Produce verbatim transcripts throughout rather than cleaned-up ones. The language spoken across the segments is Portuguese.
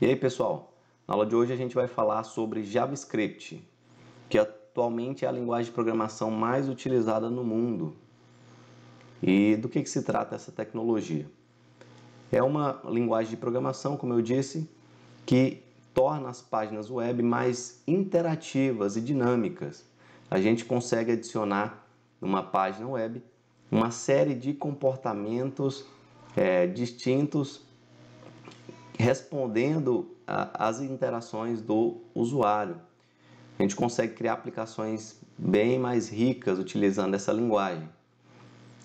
E aí pessoal, na aula de hoje a gente vai falar sobre JavaScript, que atualmente é a linguagem de programação mais utilizada no mundo. E do que, que se trata essa tecnologia? É uma linguagem de programação, como eu disse, que torna as páginas web mais interativas e dinâmicas. A gente consegue adicionar numa página web uma série de comportamentos é, distintos respondendo às interações do usuário. A gente consegue criar aplicações bem mais ricas utilizando essa linguagem.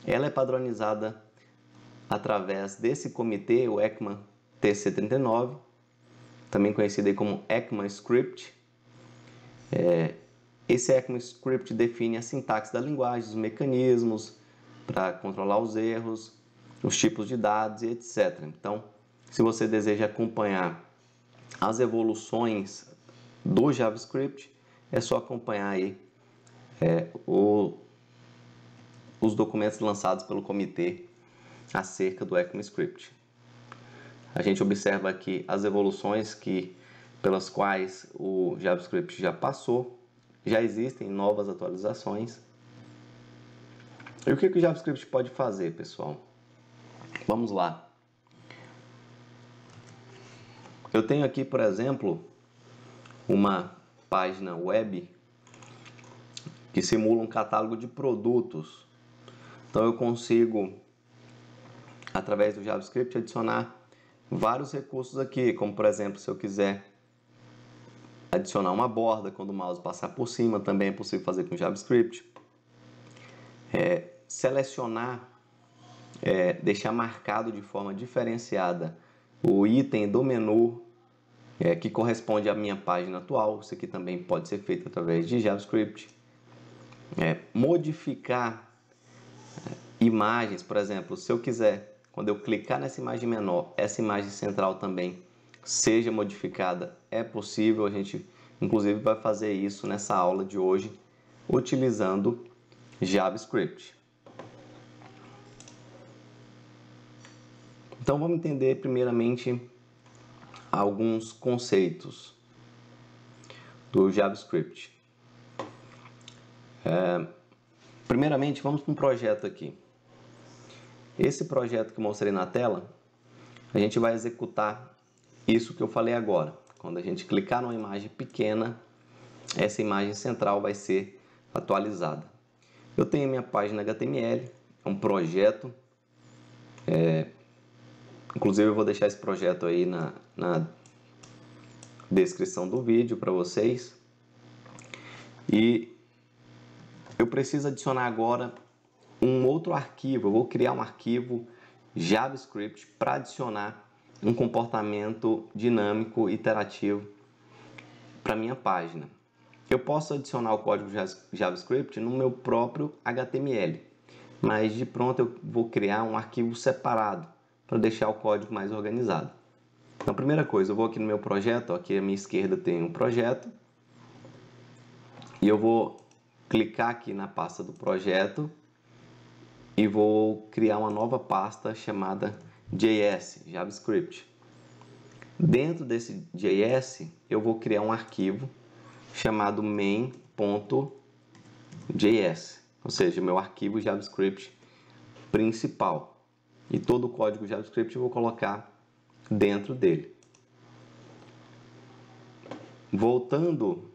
Ela é padronizada através desse comitê, o ECMA T C trinta e nove, também conhecido aí como ECMAScript. É, esse ECMAScript define a sintaxe da linguagem, os mecanismos para controlar os erros, os tipos de dados e etcétera. Então, se você deseja acompanhar as evoluções do JavaScript, é só acompanhar aí, é, o, os documentos lançados pelo comitê acerca do ECMAScript. A gente observa aqui as evoluções que, pelas quais o JavaScript já passou, já existem novas atualizações. E o que, que o JavaScript pode fazer, pessoal? Vamos lá. Eu tenho aqui, por exemplo, uma página web que simula um catálogo de produtos. Então eu consigo, através do JavaScript, adicionar vários recursos aqui, como por exemplo, se eu quiser adicionar uma borda quando o mouse passar por cima, também é possível fazer com JavaScript. É, selecionar, é, deixar marcado de forma diferenciada o item do menu é, que corresponde à minha página atual. Isso aqui também pode ser feito através de JavaScript. É, modificar é, imagens, por exemplo, se eu quiser, quando eu clicar nessa imagem menor, essa imagem central também seja modificada, é possível. A gente, inclusive, vai fazer isso nessa aula de hoje, utilizando JavaScript. Então, vamos entender primeiramente alguns conceitos do JavaScript. É, primeiramente, vamos para um projeto aqui. Esse projeto que eu mostrei na tela, a gente vai executar isso que eu falei agora. Quando a gente clicar numa imagem pequena, essa imagem central vai ser atualizada. Eu tenho a minha página H T M L, é um projeto. É, Inclusive, eu vou deixar esse projeto aí na, na descrição do vídeo para vocês. E eu preciso adicionar agora um outro arquivo. Eu vou criar um arquivo JavaScript para adicionar um comportamento dinâmico, iterativo para minha página. Eu posso adicionar o código JavaScript no meu próprio H T M L, mas de pronto eu vou criar um arquivo separado para deixar o código mais organizado. Então, primeira coisa, eu vou aqui no meu projeto, ó, aqui à minha esquerda tem um projeto, e eu vou clicar aqui na pasta do projeto e vou criar uma nova pasta chamada J S, JavaScript. Dentro desse J S, eu vou criar um arquivo chamado main ponto J S, ou seja, meu arquivo JavaScript principal. E todo o código JavaScript eu vou colocar dentro dele. Voltando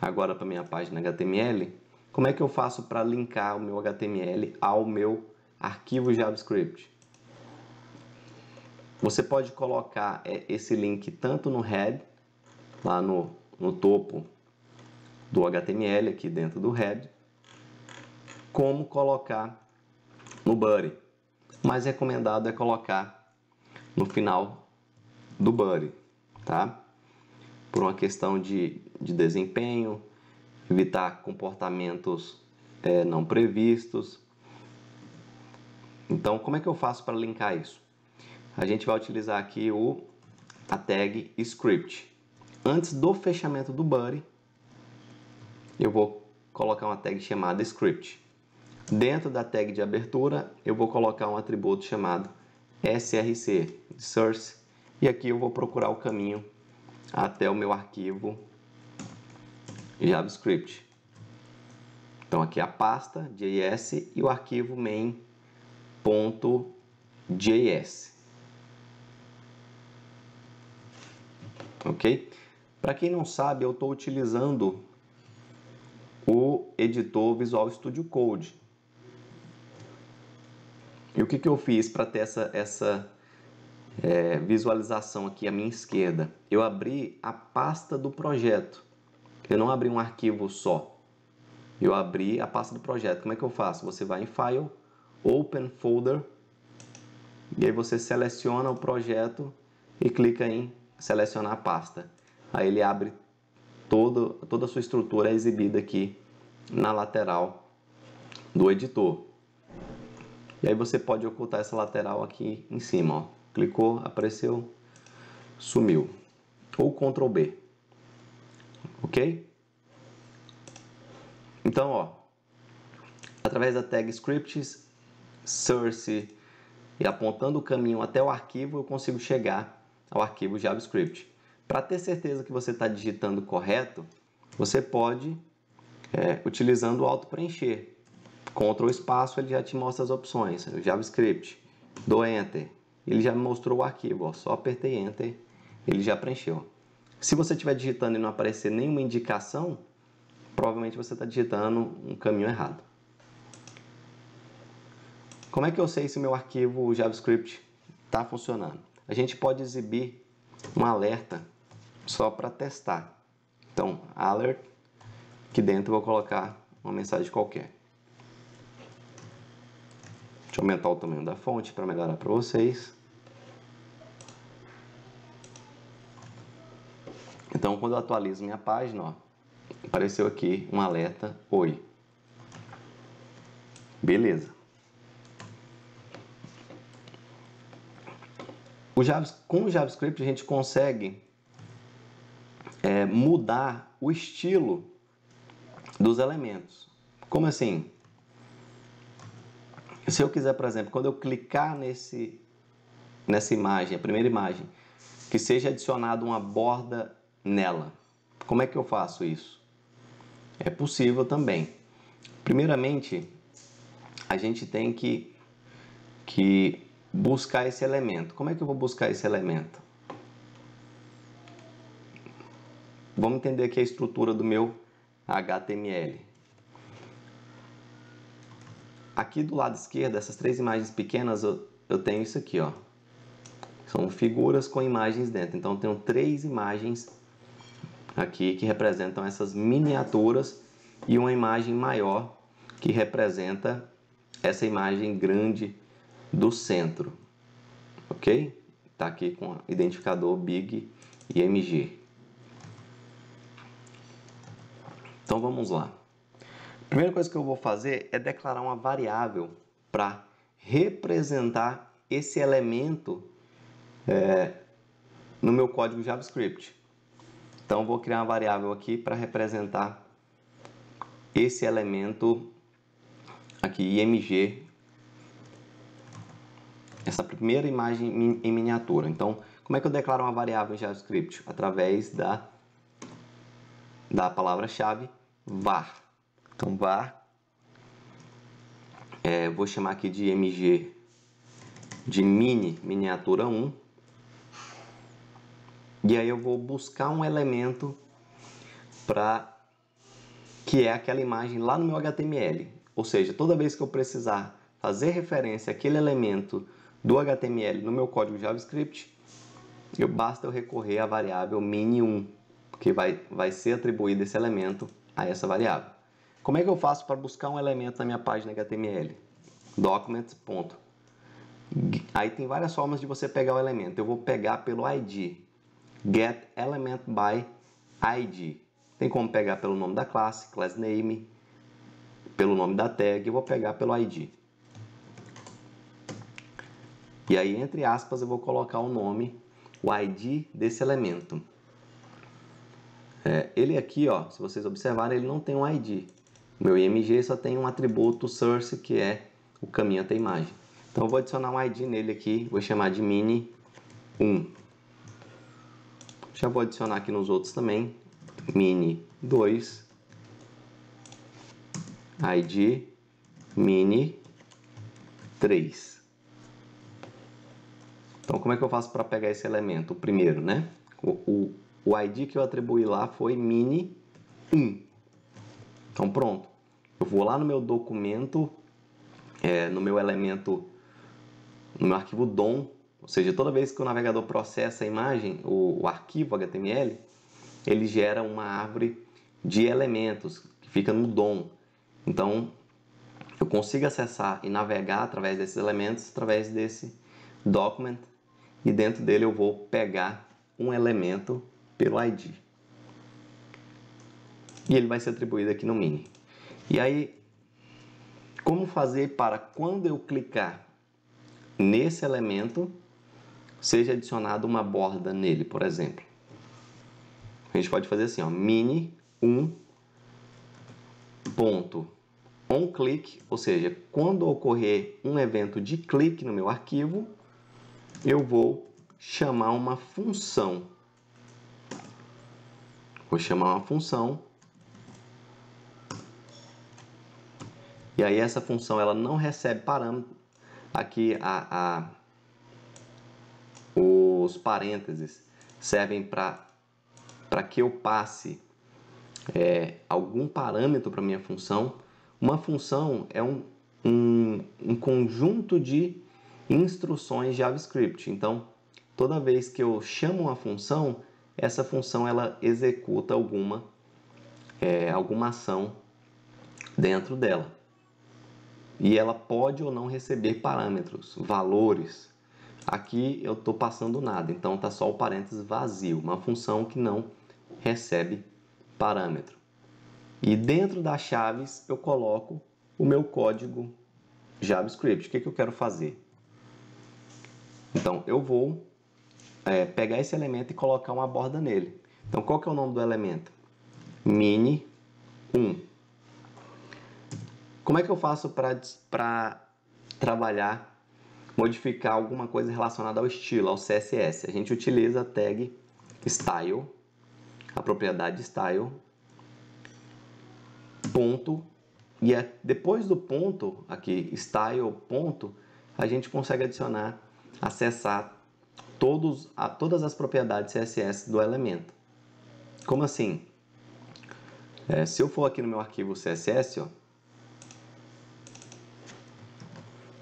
agora para minha página H T M L, como é que eu faço para linkar o meu H T M L ao meu arquivo JavaScript? Você pode colocar esse link tanto no head, lá no, no topo do H T M L, aqui dentro do head, como colocar no body. Mais recomendado é colocar no final do body, tá? Por uma questão de, de desempenho, evitar comportamentos é, não previstos. Então, como é que eu faço para linkar isso? A gente vai utilizar aqui o, a tag script. Antes do fechamento do body, eu vou colocar uma tag chamada script. Dentro da tag de abertura, eu vou colocar um atributo chamado S R C, Source E aqui eu vou procurar o caminho até o meu arquivo JavaScript. Então aqui a pasta .js e o arquivo main.js. Ok? Para quem não sabe, eu estou utilizando o editor Visual Studio Code. E o que, que eu fiz para ter essa, essa é, visualização aqui à minha esquerda? Eu abri a pasta do projeto. Eu não abri um arquivo só. Eu abri a pasta do projeto. Como é que eu faço? Você vai em File, Open Folder, e aí você seleciona o projeto e clica em selecionar a pasta. Aí ele abre todo, toda a sua estrutura exibida aqui na lateral do editor. E aí você pode ocultar essa lateral aqui em cima, ó. Clicou, apareceu, sumiu. Ou control B. Ok? Então, ó, através da tag scripts, source e apontando o caminho até o arquivo, eu consigo chegar ao arquivo JavaScript. Para ter certeza que você está digitando correto, você pode, é, utilizando o auto-preencher. Ctrl espaço, ele já te mostra as opções. O JavaScript, dou Enter, ele já me mostrou o arquivo, ó. Só apertei Enter, ele já preencheu. Se você estiver digitando e não aparecer nenhuma indicação, provavelmente você está digitando um caminho errado. Como é que eu sei se o meu arquivo JavaScript está funcionando? A gente pode exibir um alerta só para testar. Então, alert, aqui dentro eu vou colocar uma mensagem qualquer. Deixa eu aumentar o tamanho da fonte para melhorar para vocês. Então, quando eu atualizo minha página, ó, apareceu aqui um alerta, oi. Beleza. O JavaScript, com o JavaScript a gente consegue é, mudar o estilo dos elementos. Como assim? Se eu quiser, por exemplo, quando eu clicar nesse, nessa imagem, a primeira imagem, que seja adicionada uma borda nela. Como é que eu faço isso? É possível também. Primeiramente, a gente tem que, que buscar esse elemento. Como é que eu vou buscar esse elemento? Vamos entender aqui a estrutura do meu H T M L. Aqui do lado esquerdo, essas três imagens pequenas, eu, eu tenho isso aqui, ó. São figuras com imagens dentro. Então, eu tenho três imagens aqui que representam essas miniaturas e uma imagem maior que representa essa imagem grande do centro. Ok? Tá aqui com o identificador big e M G. Então, vamos lá. A primeira coisa que eu vou fazer é declarar uma variável para representar esse elemento é, no meu código JavaScript. Então, eu vou criar uma variável aqui para representar esse elemento aqui, I M G, essa primeira imagem em miniatura. Então, como é que eu declaro uma variável em JavaScript? Através da, da palavra-chave var. Então, var, é, vou chamar aqui de M G de mini, miniatura um. E aí eu vou buscar um elemento pra, que é aquela imagem lá no meu H T M L. Ou seja, toda vez que eu precisar fazer referência àquele elemento do H T M L no meu código JavaScript, eu, basta eu recorrer à variável mini um, porque vai, vai ser atribuído esse elemento a essa variável. Como é que eu faço para buscar um elemento na minha página H T M L? Document. Aí tem várias formas de você pegar o elemento. Eu vou pegar pelo I D. Get element by I D. Tem como pegar pelo nome da classe, class name, pelo nome da tag. Eu vou pegar pelo I D. E aí, entre aspas, eu vou colocar o nome, o I D desse elemento. É, ele aqui, ó, se vocês observarem, ele não tem um I D. Meu I M G só tem um atributo source, que é o caminho até a imagem. Então, eu vou adicionar um I D nele aqui, vou chamar de mini um. Já vou adicionar aqui nos outros também, mini dois, id mini três. Então, como é que eu faço para pegar esse elemento? O primeiro, né? O, o, o id que eu atribuí lá foi mini um. Então, pronto. Eu vou lá no meu documento, é, no meu elemento, no meu arquivo D O M, ou seja, toda vez que o navegador processa a imagem, o, o arquivo H T M L, ele gera uma árvore de elementos que fica no D O M. Então, eu consigo acessar e navegar através desses elementos, através desse document, e dentro dele eu vou pegar um elemento pelo I D. E ele vai ser atribuído aqui no mini. E aí, como fazer para quando eu clicar nesse elemento, seja adicionada uma borda nele, por exemplo? A gente pode fazer assim, ó, mini um ponto onClick, ou seja, quando ocorrer um evento de clique no meu arquivo, eu vou chamar uma função. Vou chamar uma função. E aí essa função ela não recebe parâmetro. Aqui a, a, os parênteses servem para para que eu passe é, algum parâmetro para minha função. Uma função é um, um, um conjunto de instruções JavaScript. Então, toda vez que eu chamo uma função, essa função ela executa alguma, é, alguma ação dentro dela. E ela pode ou não receber parâmetros, valores. Aqui eu estou passando nada, então está só o parênteses vazio, uma função que não recebe parâmetro. E dentro das chaves eu coloco o meu código JavaScript. O que, que eu quero fazer? Então eu vou é, pegar esse elemento e colocar uma borda nele. Então qual que é o nome do elemento? mini um. Como é que eu faço para trabalhar, modificar alguma coisa relacionada ao estilo, ao C S S? A gente utiliza a tag style, a propriedade style, ponto, e a, depois do ponto, aqui, style, ponto, a gente consegue adicionar, acessar todos, a, todas as propriedades C S S do elemento. Como assim? É, se eu for aqui no meu arquivo C S S, ó,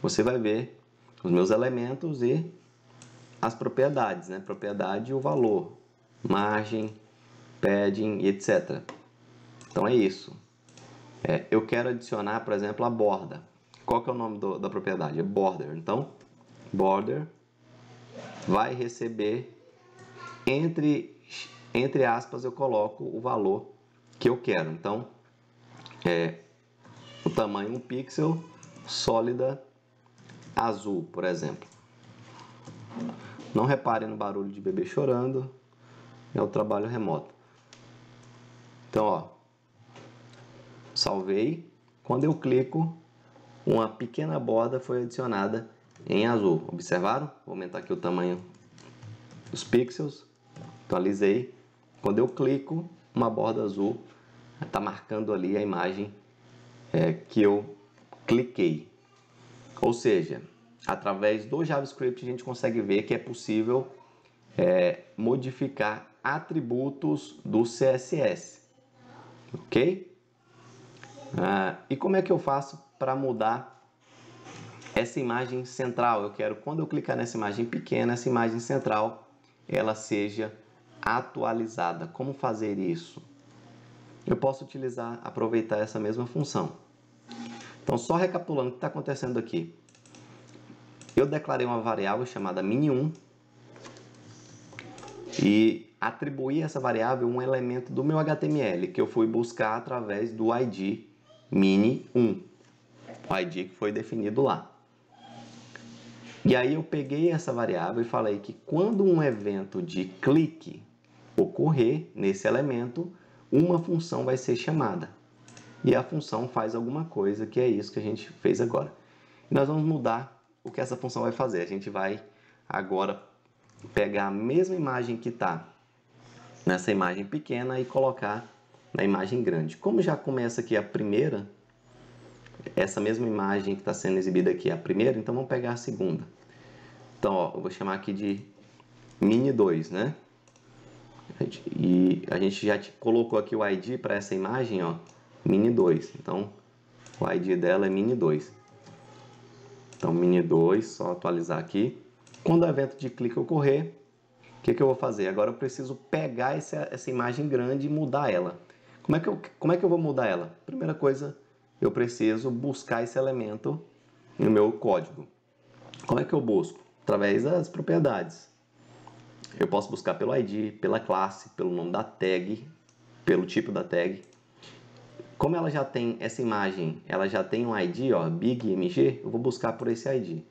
você vai ver os meus elementos e as propriedades, né? Propriedade e o valor, margem, padding, etcétera. Então é isso. É, eu quero adicionar, por exemplo, a borda. Qual que é o nome do, da propriedade? É border. Então, border vai receber, entre, entre aspas, eu coloco o valor que eu quero. Então, é, o tamanho um pixel, sólida, azul, por exemplo. Não reparem no barulho de bebê chorando, é o trabalho remoto. Então, ó, salvei. Quando eu clico, uma pequena borda foi adicionada em azul. Observaram? Vou aumentar aqui o tamanho dos pixels. Atualizei. Quando eu clico, uma borda azul está marcando ali a imagem é, que eu cliquei. Ou seja, através do JavaScript a gente consegue ver que é possível é, modificar atributos do C S S, ok? Ah, e como é que eu faço para mudar essa imagem central? Eu quero, quando eu clicar nessa imagem pequena, essa imagem central, ela seja atualizada. Como fazer isso? Eu posso utilizar, aproveitar essa mesma função. Então, só recapitulando o que está acontecendo aqui. Eu declarei uma variável chamada mini um e atribuí essa variável um elemento do meu H T M L que eu fui buscar através do I D mini um, o I D que foi definido lá. E aí eu peguei essa variável e falei que quando um evento de clique ocorrer nesse elemento, uma função vai ser chamada. E a função faz alguma coisa, que é isso que a gente fez agora. E nós vamos mudar o que essa função vai fazer. A gente vai agora pegar a mesma imagem que está nessa imagem pequena e colocar na imagem grande. Como já começa aqui a primeira, essa mesma imagem que está sendo exibida aqui é a primeira, então vamos pegar a segunda. Então, ó, eu vou chamar aqui de mini dois, né? E a gente já colocou aqui o I D para essa imagem, ó, mini dois. Então, o I D dela é mini dois. Então, mini dois, só atualizar aqui. Quando o evento de clique ocorrer, o que, que eu vou fazer? Agora eu preciso pegar essa, essa imagem grande e mudar ela. Como é que eu, como é que eu vou mudar ela? Primeira coisa, eu preciso buscar esse elemento no meu código. Como é que eu busco? Através das propriedades. Eu posso buscar pelo I D, pela classe, pelo nome da tag, pelo tipo da tag. Como ela já tem essa imagem, ela já tem um I D, ó, big M G, eu vou buscar por esse I D.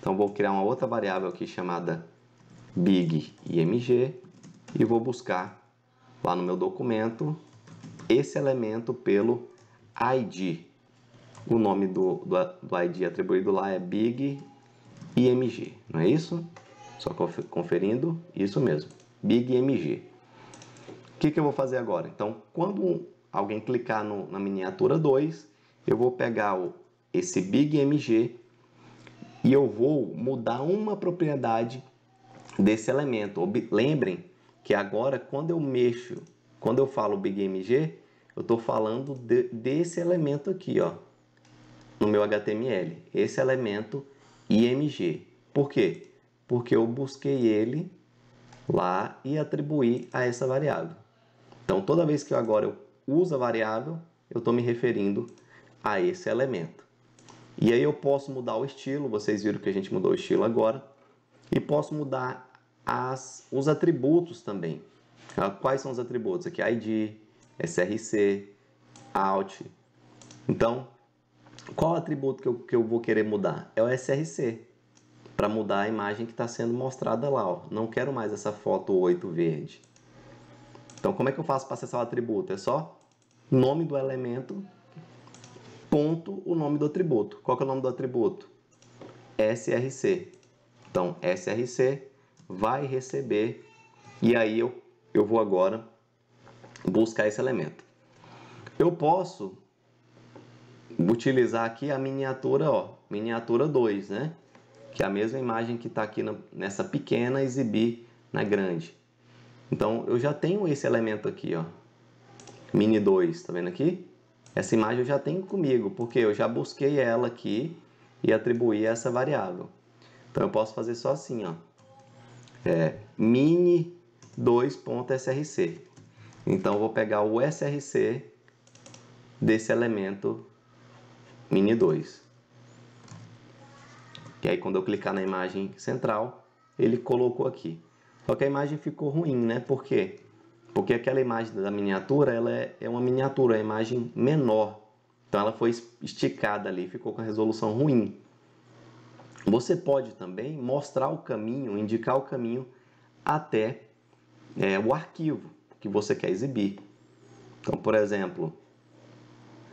Então vou criar uma outra variável aqui chamada big I M G e vou buscar lá no meu documento esse elemento pelo I D. O nome do, do, do I D atribuído lá é big I M G, não é isso? Só conferindo, isso mesmo, big M G. O que, que eu vou fazer agora? Então, quando alguém clicar no, na miniatura dois, eu vou pegar o, esse big M G e eu vou mudar uma propriedade desse elemento. Lembrem que agora, quando eu mexo, quando eu falo big M G, eu estou falando de, desse elemento aqui, ó, no meu H T M L, esse elemento I M G. Por quê? Porque eu busquei ele lá e atribuí a essa variável. Então, toda vez que eu agora eu uso a variável, eu estou me referindo a esse elemento. E aí eu posso mudar o estilo, vocês viram que a gente mudou o estilo agora, e posso mudar as, os atributos também. Quais são os atributos? Aqui I D, S R C, Alt. Então, qual atributo que eu, que eu vou querer mudar? É o S R C. Para mudar a imagem que está sendo mostrada lá, ó. Não quero mais essa foto oito verde. Então, como é que eu faço para acessar o atributo? É só nome do elemento, ponto, o nome do atributo. Qual que é o nome do atributo? S R C. Então, S R C vai receber, e aí eu, eu vou agora buscar esse elemento. Eu posso utilizar aqui a miniatura, ó, miniatura dois, né? Que é a mesma imagem que está aqui na, nessa pequena, exibir na grande. Então, eu já tenho esse elemento aqui, ó, mini dois, tá vendo aqui? Essa imagem eu já tenho comigo, porque eu já busquei ela aqui e atribuí essa variável. Então, eu posso fazer só assim, ó, é, mini dois ponto S R C. Então, eu vou pegar o S R C desse elemento mini dois. E aí, quando eu clicar na imagem central, ele colocou aqui. Só que a imagem ficou ruim, né? Por quê? Porque aquela imagem da miniatura, ela é, é uma miniatura, é uma imagem menor. Então, ela foi esticada ali, ficou com a resolução ruim. Você pode também mostrar o caminho, indicar o caminho até é, o arquivo que você quer exibir. Então, por exemplo,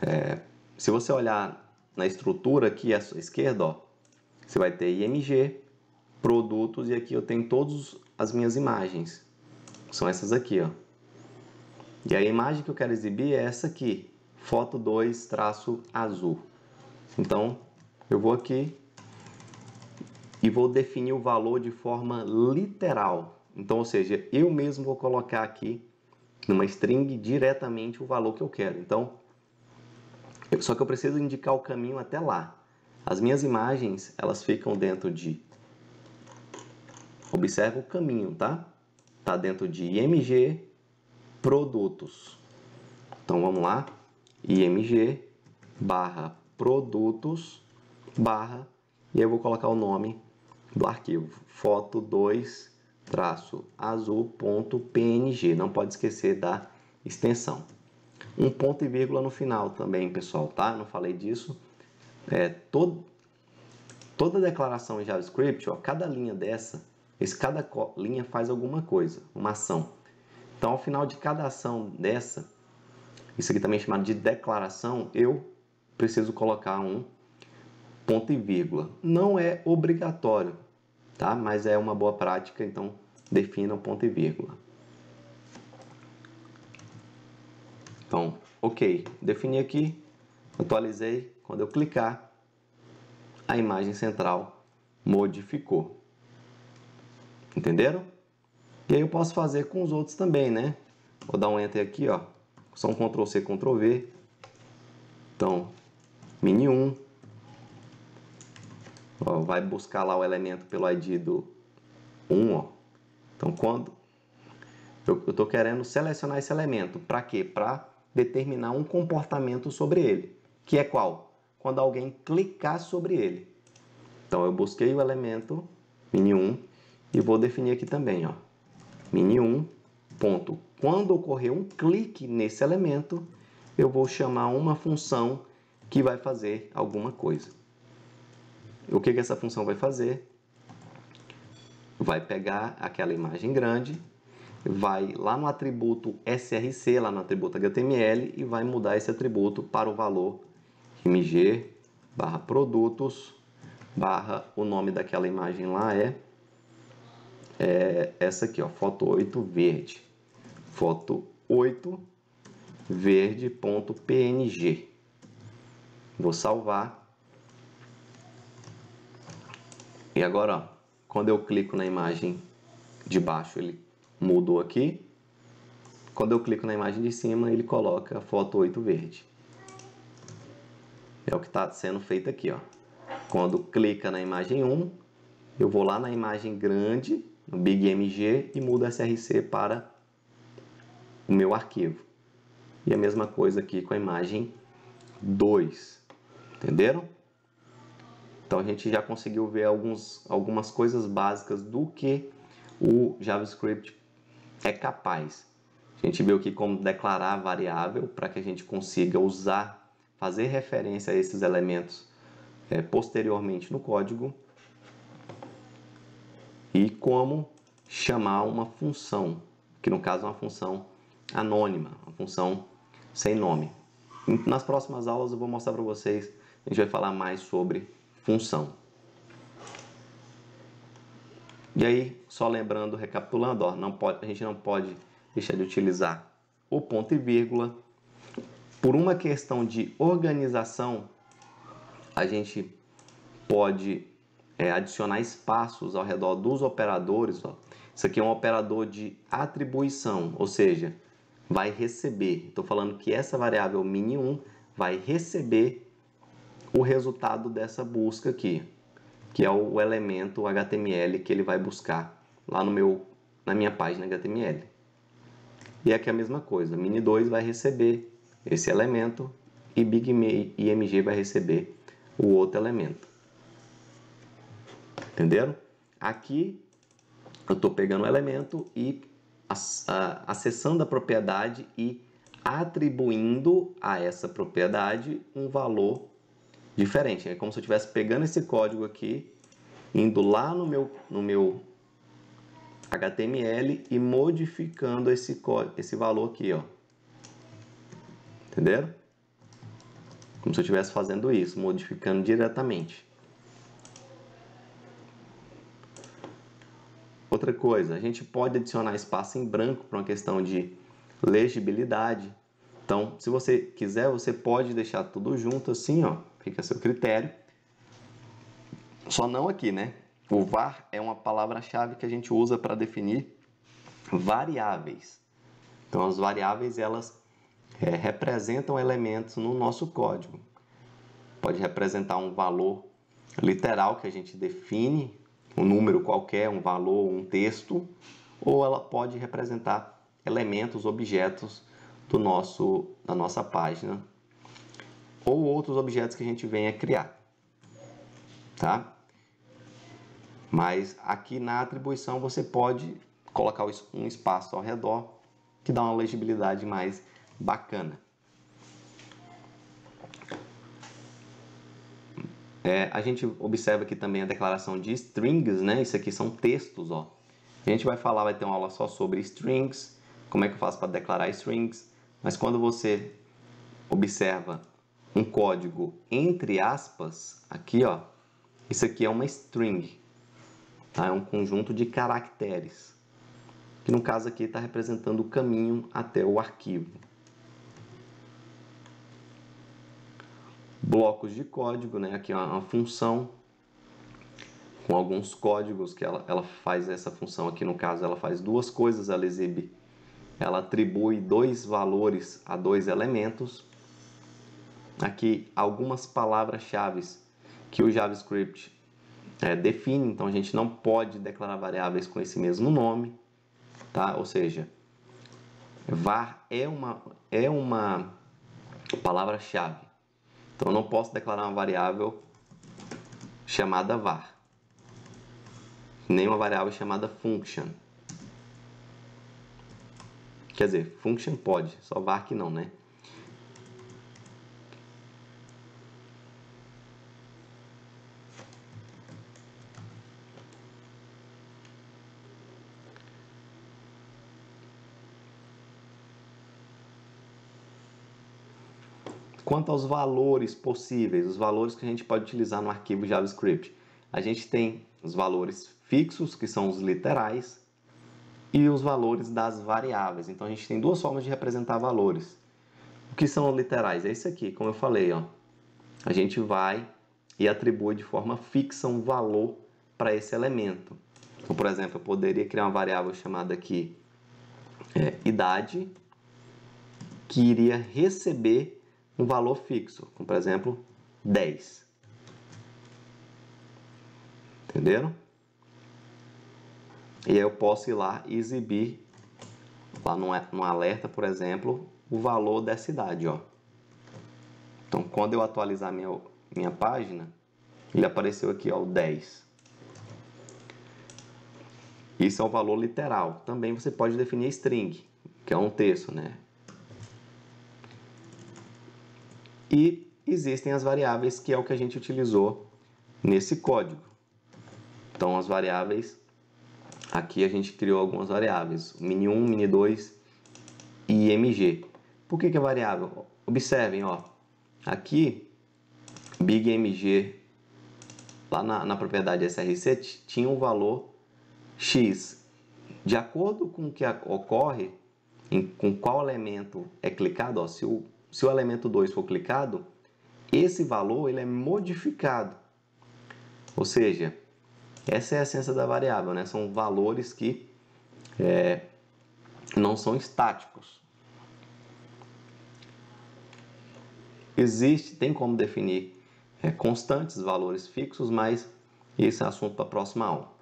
é, se você olhar na estrutura aqui à sua esquerda, ó, você vai ter I M G, produtos, e aqui eu tenho todas as minhas imagens. São essas aqui, ó. E a imagem que eu quero exibir é essa aqui, foto dois, traço azul. Então, eu vou aqui e vou definir o valor de forma literal. Então, ou seja, eu mesmo vou colocar aqui numa string diretamente o valor que eu quero. Então, só que eu preciso indicar o caminho até lá. As minhas imagens, elas ficam dentro de... Observa o caminho, tá? Tá dentro de I M G, produtos. Então, vamos lá. I M G, barra, produtos, barra. E eu vou colocar o nome do arquivo. foto dois traço azul ponto P N G. Não pode esquecer da extensão. Um ponto e vírgula no final também, pessoal, tá? Não falei disso. É, todo, toda declaração em JavaScript, ó, cada linha dessa, esse, cada linha faz alguma coisa, uma ação. Então, ao final de cada ação dessa, isso aqui também é chamado de declaração, eu preciso colocar um ponto e vírgula. Não é obrigatório, tá? Mas é uma boa prática, então defina o ponto e vírgula. Então, ok, defini aqui, atualizei, quando eu clicar, a imagem central modificou. Entenderam? E aí eu posso fazer com os outros também, né? Vou dar um Enter aqui, ó. Só um control C, control V. Então, mini um. Ó, vai buscar lá o elemento pelo I D do um, ó. Então, quando... Eu estou querendo selecionar esse elemento. Para quê? Para determinar um comportamento sobre ele. Que é qual? Quando alguém clicar sobre ele. Então, eu busquei o elemento mini um e vou definir aqui também, ó. mini um, ponto. Quando ocorrer um clique nesse elemento, eu vou chamar uma função que vai fazer alguma coisa. O que que essa função vai fazer? Vai pegar aquela imagem grande, vai lá no atributo S R C, lá no atributo H T M L, e vai mudar esse atributo para o valor img barra produtos barra o nome daquela imagem lá é, é essa aqui, ó, foto oito verde, foto oito verde.png. Vou salvar. E agora, ó, quando eu clico na imagem de baixo, ele mudou aqui. Quando eu clico na imagem de cima, ele coloca a foto oito verde. É o que está sendo feito aqui, ó. Quando clica na imagem um, eu vou lá na imagem grande, no big M G, e mudo S R C para o meu arquivo. E a mesma coisa aqui com a imagem dois. Entenderam? Então a gente já conseguiu ver alguns, algumas coisas básicas do que o JavaScript é capaz. A gente viu aqui como declarar variável para que a gente consiga usar, fazer referência a esses elementos é, posteriormente no código, e como chamar uma função, que no caso é uma função anônima, uma função sem nome. Nas próximas aulas eu vou mostrar para vocês, a gente vai falar mais sobre função. E aí, só lembrando, recapitulando, ó, não pode, a gente não pode deixar de utilizar o ponto e vírgula. Por uma questão de organização, a gente pode é, adicionar espaços ao redor dos operadores. Ó. Isso aqui é um operador de atribuição, ou seja, vai receber. Estou falando que essa variável mini um vai receber o resultado dessa busca aqui, que é o elemento H T M L que ele vai buscar lá no meu, na minha página H T M L. E aqui a mesma coisa, mini dois vai receber esse elemento e big M G vai receber o outro elemento. Entenderam? Aqui eu estou pegando o elemento e acessando a propriedade e atribuindo a essa propriedade um valor diferente. É como se eu estivesse pegando esse código aqui, indo lá no meu, no meu H T M L e modificando esse, esse valor aqui, ó. Entenderam? Como se eu estivesse fazendo isso, modificando diretamente. Outra coisa, a gente pode adicionar espaço em branco para uma questão de legibilidade. Então, se você quiser, você pode deixar tudo junto assim, ó. Fica a seu critério. Só não aqui, né? O var é uma palavra-chave que a gente usa para definir variáveis. Então, as variáveis, elas é, representam elementos no nosso código. Pode representar um valor literal que a gente define, um número qualquer, um valor, um texto, ou ela pode representar elementos, objetos do nosso, da nossa página, ou outros objetos que a gente venha criar, tá? Mas aqui na atribuição você pode colocar um espaço ao redor que dá uma legibilidade mais bacana. É, a gente observa aqui também a declaração de strings, né? Isso aqui são textos, ó. A gente vai falar, vai ter uma aula só sobre strings, como é que eu faço para declarar strings, mas quando você observa um código entre aspas, aqui ó, isso aqui é uma string, tá? É um conjunto de caracteres, que no caso aqui está representando o caminho até o arquivo. blocos de código, né? Aqui é uma função com alguns códigos que ela, ela faz essa função aqui. No caso, ela faz duas coisas. Ela exibe, ela atribui dois valores a dois elementos. Aqui algumas palavras-chave que o JavaScript é, define. Então a gente não pode declarar variáveis com esse mesmo nome, tá? Ou seja, var é uma, é uma palavra-chave. Então eu não posso declarar uma variável chamada var, nem uma variável chamada function. Quer dizer, function pode, só var que não, né? Quanto aos valores possíveis, os valores que a gente pode utilizar no arquivo JavaScript, a gente tem os valores fixos, que são os literais, e os valores das variáveis. Então a gente tem duas formas de representar valores. O que são literais? É isso aqui, como eu falei, ó. A gente vai e atribui de forma fixa um valor para esse elemento. Então, por exemplo, eu poderia criar uma variável chamada aqui é, idade, que iria receber um valor fixo, como por exemplo dez. Entenderam? E aí eu posso ir lá e exibir, lá num alerta, por exemplo, o valor dessa idade, ó. Então, quando eu atualizar minha, minha página, ele apareceu aqui, ó, o dez. Isso é um valor literal. Também você pode definir string, que é um texto, né? E existem as variáveis, que é o que a gente utilizou nesse código. Então, as variáveis... Aqui a gente criou algumas variáveis, min um, min dois e img. Por que que é variável? Observem, ó, aqui, bigmg, lá na, na propriedade src, tinha um valor x. De acordo com o que ocorre, em, com qual elemento é clicado, ó, se, o, se o elemento dois for clicado, esse valor ele é modificado. Ou seja... Essa é a essência da variável, né? São valores que é, não são estáticos. Existe, tem como definir é, constantes, valores fixos, mas esse é assunto para a próxima aula.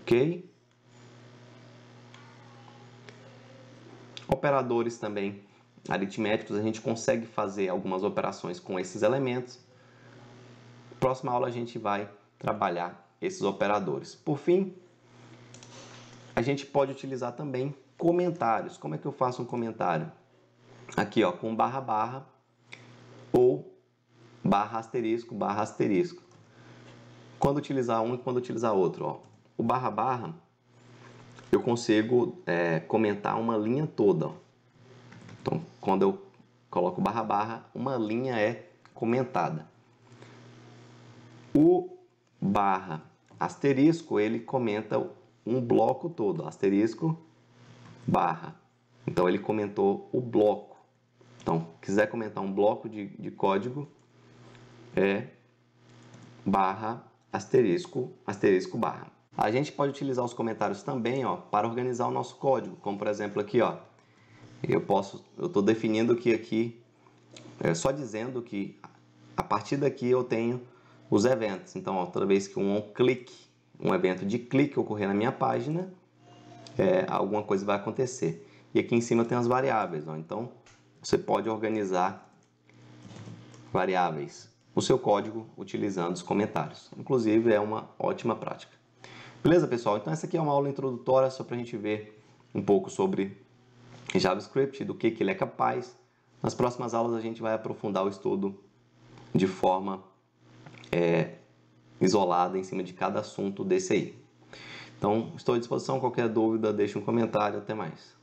Ok? Operadores também aritméticos, a gente consegue fazer algumas operações com esses elementos. Próxima aula a gente vai trabalhar esses operadores. Por fim, a gente pode utilizar também comentários. Como é que eu faço um comentário? Aqui, ó, com barra barra ou barra asterisco, barra asterisco. Quando utilizar um e quando utilizar outro, ó. O barra barra, eu consigo é, comentar uma linha toda. Então, quando eu coloco barra barra, uma linha é comentada. O barra asterisco, ele comenta um bloco todo, asterisco, barra. Então, ele comentou o bloco. Então, quiser comentar um bloco de, de código, é barra, asterisco, asterisco, barra. A gente pode utilizar os comentários também, ó, para organizar o nosso código, como por exemplo aqui, ó. Eu posso, eu estou definindo que aqui, é só dizendo que a partir daqui eu tenho... os eventos. Então, ó, toda vez que um clique, um evento de clique ocorrer na minha página, é, alguma coisa vai acontecer. E aqui em cima tem as variáveis, ó. Então, você pode organizar variáveis no seu código utilizando os comentários. Inclusive, é uma ótima prática. Beleza, pessoal? Então, essa aqui é uma aula introdutória só para a gente ver um pouco sobre JavaScript, do que, que ele é capaz. Nas próximas aulas, a gente vai aprofundar o estudo de forma... É, isolada em cima de cada assunto desse aí. Então, estou à disposição. Qualquer dúvida, deixe um comentário. Até mais.